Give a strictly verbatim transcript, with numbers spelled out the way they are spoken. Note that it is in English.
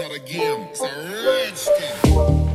not a game, it's a rage game.